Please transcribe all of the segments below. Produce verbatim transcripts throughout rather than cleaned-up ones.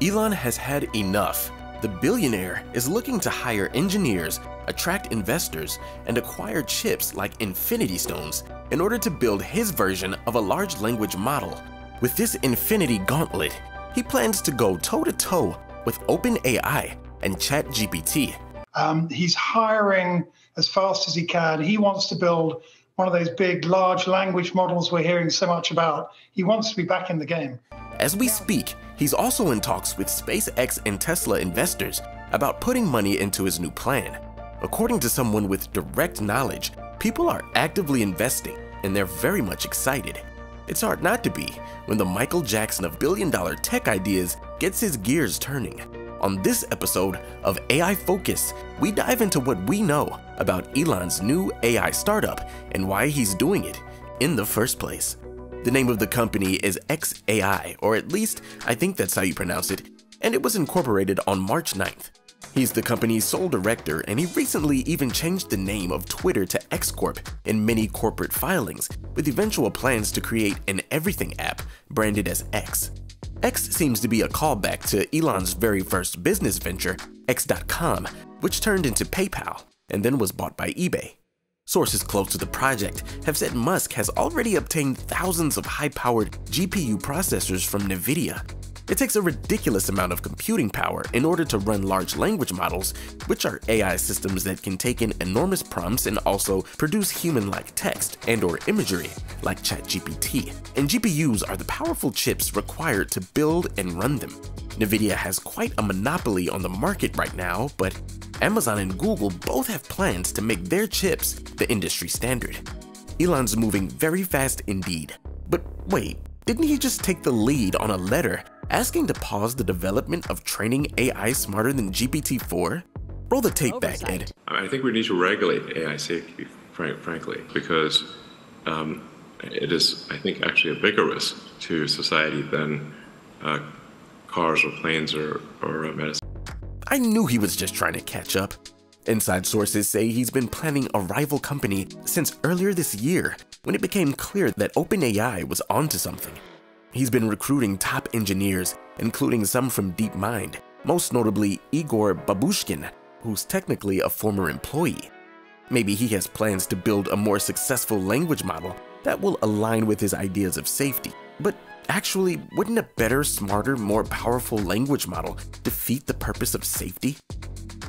Elon has had enough. The billionaire is looking to hire engineers, attract investors, and acquire chips like Infinity Stones in order to build his version of a large language model. With this Infinity Gauntlet, he plans to go toe-to-toe with OpenAI and ChatGPT. Um, he's hiring as fast as he can. He wants to build one of those big, large language models we're hearing so much about. He wants to be back in the game. As we speak, he's also in talks with SpaceX and Tesla investors about putting money into his new plan. According to someone with direct knowledge, people are actively investing, and they're very much excited. It's hard not to be when the Michael Jackson of billion-dollar tech ideas gets his gears turning. On this episode of A I Focus, we dive into what we know about Elon's new A I startup and why he's doing it in the first place. The name of the company is X A I, or at least I think that's how you pronounce it, and it was incorporated on March ninth. He's the company's sole director, and he recently even changed the name of Twitter to X corp in many corporate filings, with eventual plans to create an everything app branded as X. X seems to be a callback to Elon's very first business venture, X dot com, which turned into PayPal and then was bought by eBay. Sources close to the project have said Musk has already obtained thousands of high-powered G P U processors from Nvidia. It takes a ridiculous amount of computing power in order to run large language models, which are A I systems that can take in enormous prompts and also produce human-like text and or imagery, like ChatGPT. And G P Us are the powerful chips required to build and run them. Nvidia has quite a monopoly on the market right now, but Amazon and Google both have plans to make their chips the industry standard. Elon's moving very fast indeed. But wait, didn't he just take the lead on a letter asking to pause the development of training A I smarter than G P T four? Roll the tape Oversight. back, Ed. I think we need to regulate A I safety, frank, frankly, because um, it is, I think, actually a bigger risk to society than uh, cars or planes or, or medicine. I knew he was just trying to catch up. Inside sources say he's been planning a rival company since earlier this year when it became clear that OpenAI was onto something. He's been recruiting top engineers, including some from DeepMind, most notably Igor Babushkin, who's technically a former employee. Maybe he has plans to build a more successful language model that will align with his ideas of safety. But actually, wouldn't a better, smarter, more powerful language model defeat the purpose of safety?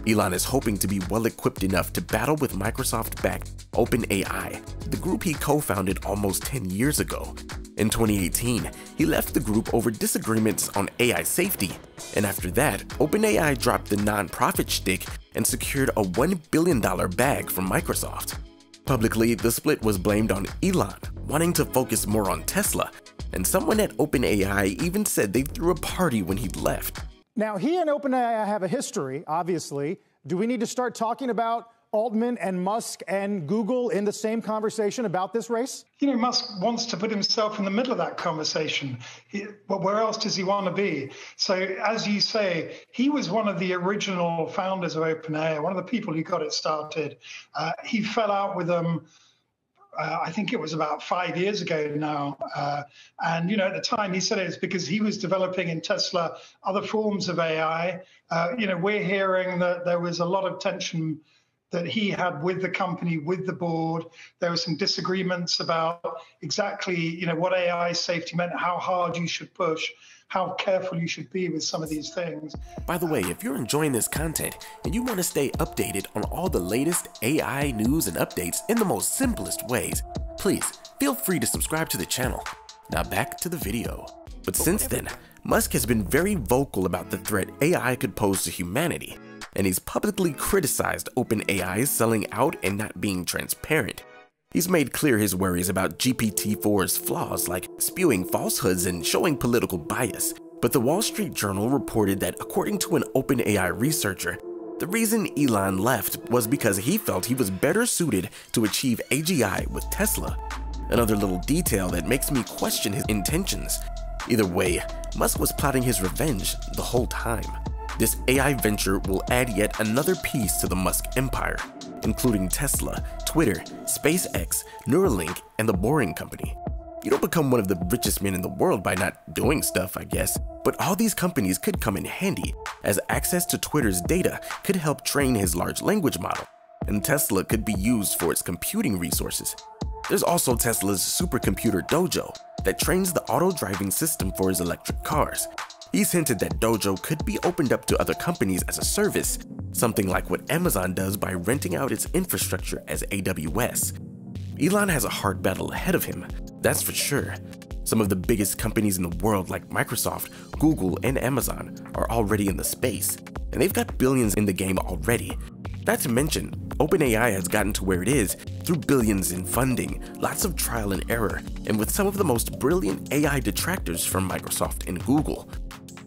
Elon is hoping to be well-equipped enough to battle with Microsoft-backed OpenAI, the group he co-founded almost ten years ago. In twenty eighteen, he left the group over disagreements on A I safety, and after that, OpenAI dropped the nonprofit shtick and secured a one billion dollar bag from Microsoft. Publicly, the split was blamed on Elon, wanting to focus more on Tesla, and someone at OpenAI even said they threw a party when he left. Now, he and OpenAI have a history, obviously. Do we need to start talking about Altman and Musk and Google in the same conversation about this race? You know, Musk wants to put himself in the middle of that conversation. He, well, where else does he want to be? So, as you say, he was one of the original founders of OpenAI, one of the people who got it started. Uh, he fell out with them. Uh, I think it was about five years ago now. Uh, and, you know, at the time he said it was because he was developing in Tesla other forms of A I. Uh, you know, we're hearing that there was a lot of tension that he had with the company, with the board. There were some disagreements about exactly, you know, what A I safety meant, how hard you should push, how careful you should be with some of these things. By the way, if you're enjoying this content and you want to stay updated on all the latest A I news and updates in the most simplest ways, please feel free to subscribe to the channel. Now back to the video. But since then, Musk has been very vocal about the threat A I could pose to humanity, and he's publicly criticized OpenAI's selling out and not being transparent. He's made clear his worries about G P T four's flaws like spewing falsehoods and showing political bias. But the Wall Street Journal reported that according to an OpenAI researcher, the reason Elon left was because he felt he was better suited to achieve A G I with Tesla. Another little detail that makes me question his intentions. Either way, Musk was plotting his revenge the whole time. This A I venture will add yet another piece to the Musk empire, including Tesla, Twitter, SpaceX, Neuralink, and the Boring Company. You don't become one of the richest men in the world by not doing stuff, I guess, but all these companies could come in handy, as access to Twitter's data could help train his large language model, and Tesla could be used for its computing resources. There's also Tesla's supercomputer Dojo that trains the auto-driving system for his electric cars. He's hinted that Dojo could be opened up to other companies as a service, something like what Amazon does by renting out its infrastructure as A W S. Elon has a hard battle ahead of him, that's for sure. Some of the biggest companies in the world like Microsoft, Google, and Amazon are already in the space, and they've got billions in the game already. Not to mention, OpenAI has gotten to where it is through billions in funding, lots of trial and error, and with some of the most brilliant A I detractors from Microsoft and Google.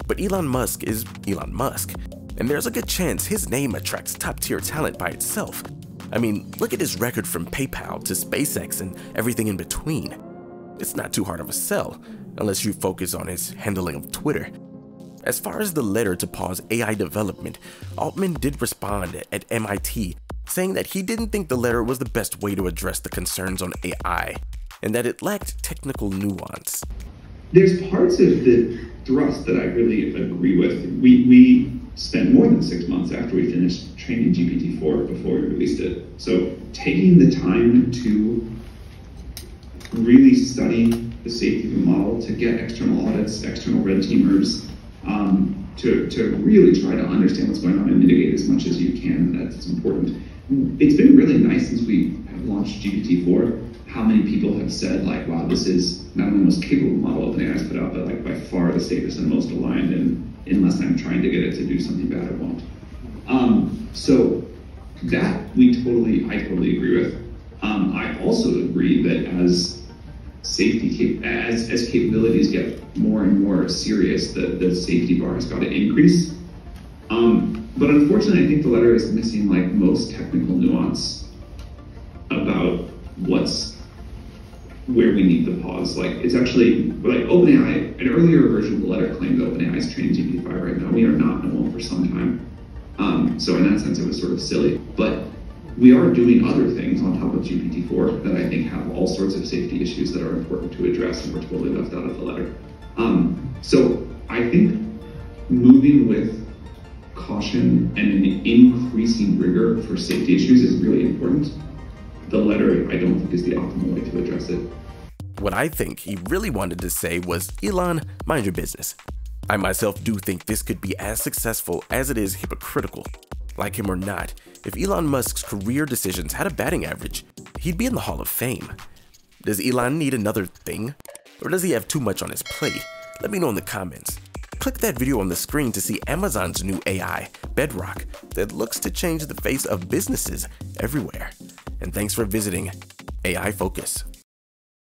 But Elon Musk is Elon Musk, and there's a good chance his name attracts top-tier talent by itself. I mean, look at his record from PayPal to SpaceX and everything in between. It's not too hard of a sell, unless you focus on his handling of Twitter. As far as the letter to pause A I development, Altman did respond at M I T, saying that he didn't think the letter was the best way to address the concerns on A I, and that it lacked technical nuance. There's parts of the thrust that I really agree with. We, we spent more than six months after we finished training G P T four before we released it. So taking the time to really study the safety of the model, to get external audits, external red teamers, um, to, to really try to understand what's going on and mitigate as much as you can, that's important. It's been really nice since we have launched G P T four. How many people have said, like, wow, this is not only the most capable model OpenAI has put out, but like by far the safest and most aligned, and unless I'm trying to get it to do something bad, it won't. Um, so that we totally, I totally agree with. Um, I also agree that as safety, cap as, as capabilities get more and more serious, the, the safety bar has got to increase. Um, but unfortunately, I think the letter is missing like most technical nuance about what's where we need the pause. Like, it's actually, like, OpenAI, an earlier version of the letter claimed that OpenAI is training G P T five right now. We are not known for some time. Um, so in that sense, it was sort of silly. But we are doing other things on top of G P T four that I think have all sorts of safety issues that are important to address and were totally left out of the letter. Um, so I think moving with caution and an increasing rigor for safety issues is really important. The letter, I don't think, is the optimal way to address it. What I think he really wanted to say was, Elon, mind your business. I myself do think this could be as successful as it is hypocritical. Like him or not, if Elon Musk's career decisions had a batting average, he'd be in the Hall of Fame. Does Elon need another thing? Or does he have too much on his plate? Let me know in the comments. Click that video on the screen to see Amazon's new A I, Bedrock, that looks to change the face of businesses everywhere. And thanks for visiting A I Focus.